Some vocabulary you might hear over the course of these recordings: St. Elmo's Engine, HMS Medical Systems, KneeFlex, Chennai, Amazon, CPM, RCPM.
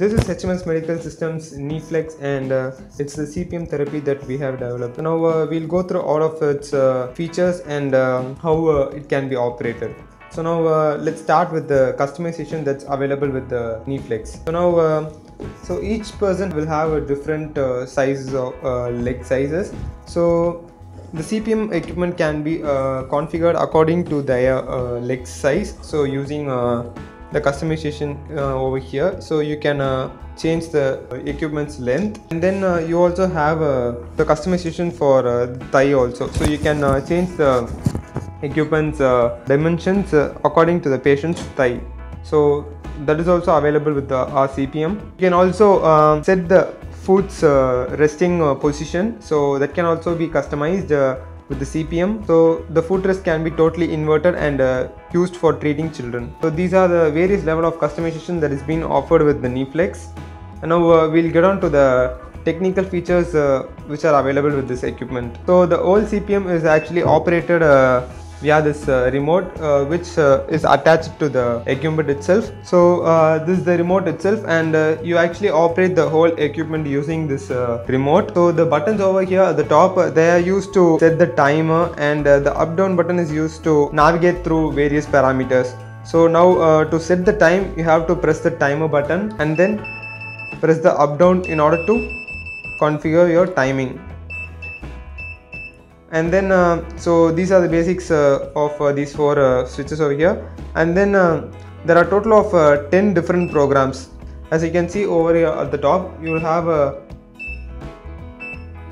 This is HMS Medical Systems KneeFlex, and it's the CPM therapy that we have developed. Now we'll go through all of its features and how it can be operated. So now let's start with the customization that's available with the KneeFlex. So now so each person will have a different size of leg sizes. So the CPM equipment can be configured according to their leg size. So using the customization over here, so you can change the equipment's length, and then you also have the customization for thigh also. So you can change the equipment's dimensions according to the patient's thigh. So that is also available with the RCPM. You can also set the foot's resting position, so that can also be customized with the CPM. So the footrest can be totally inverted and used for treating children. So these are the various level of customization that is being offered with the KneeFlex. And now we'll get on to the technical features which are available with this equipment. So the whole CPM is actually operated via this remote which is attached to the equipment itself. So this is the remote itself, and you actually operate the whole equipment using this remote. So the buttons over here at the top, they are used to set the timer, and the up down button is used to navigate through various parameters. So now to set the time, you have to press the timer button and then press the up down in order to configure your timing. And then so these are the basics of these four switches over here. And then there are a total of 10 different programs. As you can see over here at the top, you will have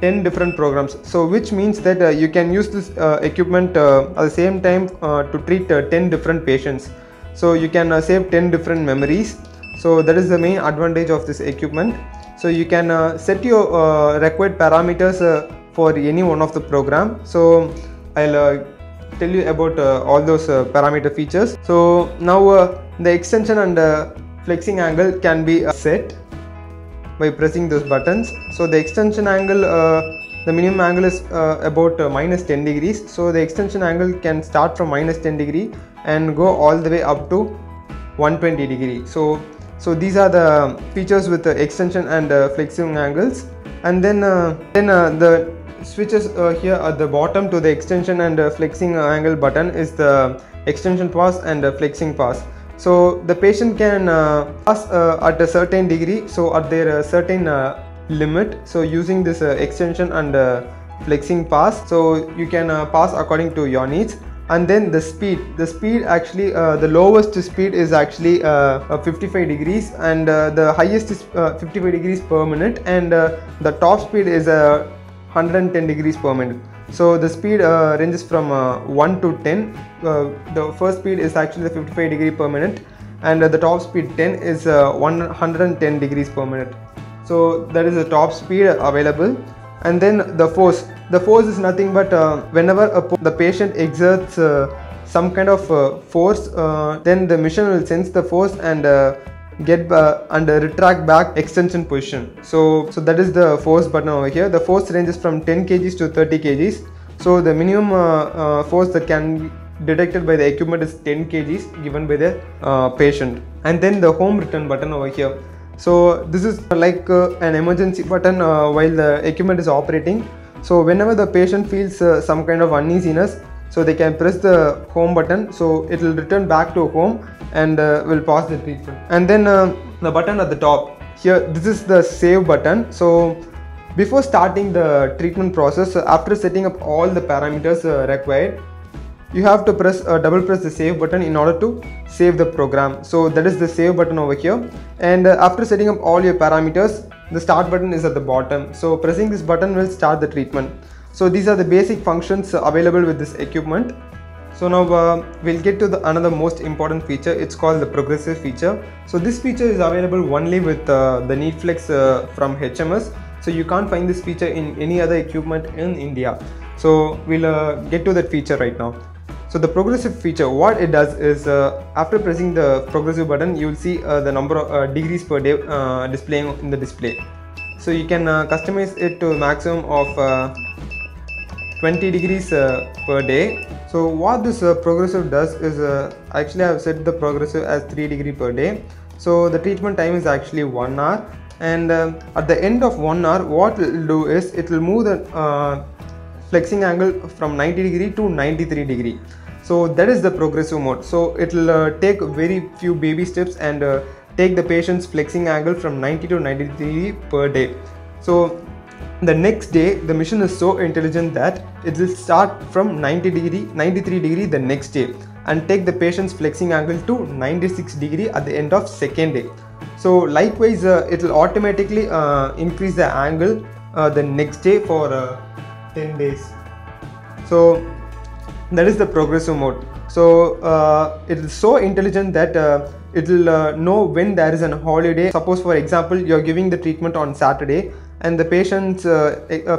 10 different programs, so which means that you can use this equipment at the same time to treat 10 different patients. So you can save 10 different memories. So that is the main advantage of this equipment. So you can set your required parameters for any one of the program. So I'll tell you about all those parameter features. So now the extension and flexing angle can be set by pressing those buttons. So the extension angle, the minimum angle is about -10 degrees. So the extension angle can start from -10 degree and go all the way up to 120 degree. So these are the features with the extension and flexing angles. And then the switches here at the bottom to the extension and flexing angle button is the extension pass and flexing pass. So the patient can pass at a certain degree, so at their certain limit. So using this extension and flexing pass, so you can pass according to your needs. And then the speed actually, the lowest speed is actually 55 degrees, and the highest is 55 degrees per minute, and the top speed is 110 degrees per minute. So the speed ranges from 1 to 10. The first speed is actually the 55 degree per minute, and the top speed 10 is 110 degrees per minute. So that is the top speed available. And then the force is nothing but whenever the patient exerts some kind of force, then the machine will sense the force and get and retract back extension position. So that is the force button over here. The force ranges from 10 kg to 30 kg. So the minimum force that can be detected by the equipment is 10 kg given by the patient. And then the home return button over here. So this is like an emergency button while the equipment is operating. So whenever the patient feels some kind of uneasiness, so they can press the home button. So it will return back to home and will pause the treatment. And then the button at the top here, this is the save button. So before starting the treatment process, after setting up all the parameters required, you have to press double press the save button in order to save the program. So that is the save button over here. And after setting up all your parameters, the start button is at the bottom. So pressing this button will start the treatment. So these are the basic functions available with this equipment. So now we'll get to another most important feature. It's called the progressive feature. So this feature is available only with the KneeFlex from HMS. So you can't find this feature in any other equipment in India. So we'll get to that feature right now. So the progressive feature, what it does is after pressing the progressive button, you will see the number of degrees per day displaying in the display. So you can customize it to a maximum of 20 degrees per day. So what this progressive does is actually I have set the progressive as 3 degree per day. So the treatment time is actually 1 hour, and at the end of 1 hour what it will do is it will move the flexing angle from 90 degree to 93 degree. So that is the progressive mode. So it will take very few baby steps and take the patient's flexing angle from 90 to 93 per day. So the next day the machine is so intelligent that it will start from 93 degree the next day and take the patient's flexing angle to 96 degree at the end of second day. So likewise it will automatically increase the angle the next day for 10 days. So that is the progressive mode. So it is so intelligent that it will know when there is an holiday. Suppose for example you are giving the treatment on Saturday and the patient's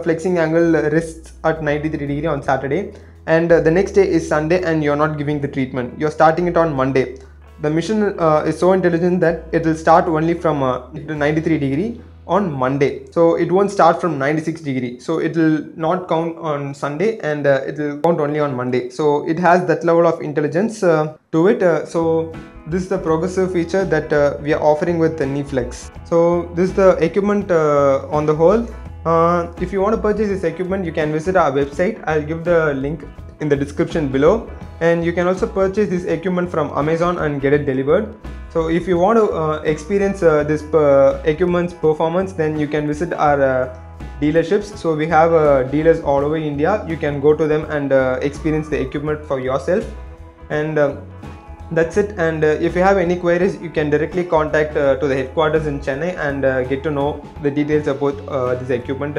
flexing angle rests at 93 degree on Saturday, and the next day is Sunday and you are not giving the treatment, you are starting it on Monday. The machine is so intelligent that it will start only from 93 degree on Monday. So it won't start from 96 degree. So it will not count on Sunday, and it will count only on Monday. So it has that level of intelligence to it. So this is the progressive feature that we are offering with the KneeFlex. So this is the equipment on the whole. If you want to purchase this equipment, you can visit our website. I'll give the link in the description below, and you can also purchase this equipment from Amazon and get it delivered. So if you want to experience this equipment's performance, then you can visit our dealerships. So we have dealers all over India. You can go to them and experience the equipment for yourself. And that's it. And if you have any queries, you can directly contact to the headquarters in Chennai and get to know the details about this equipment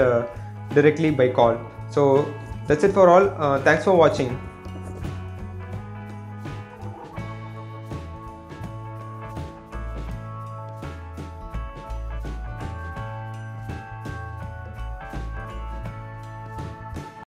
directly by call. So that's it for all. Thanks for watching.